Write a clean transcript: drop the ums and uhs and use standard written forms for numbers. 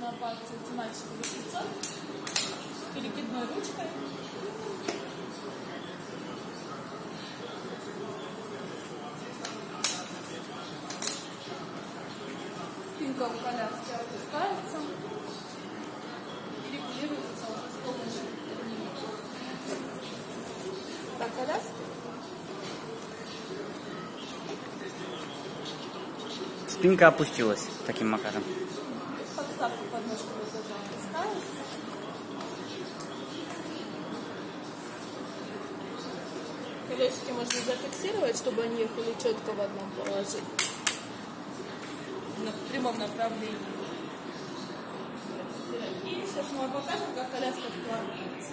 на пальцы тематического листца перекидной ручкой. Спинка у коляски опускается и регулируется с помощью ремня. Так, коляски. Спинка опустилась таким макаром. Подставка под ножку опускается. Колесики можно зафиксировать, чтобы они были четко в одном положении. В прямом направлении. И сейчас мы вам покажем, как коляска складывается.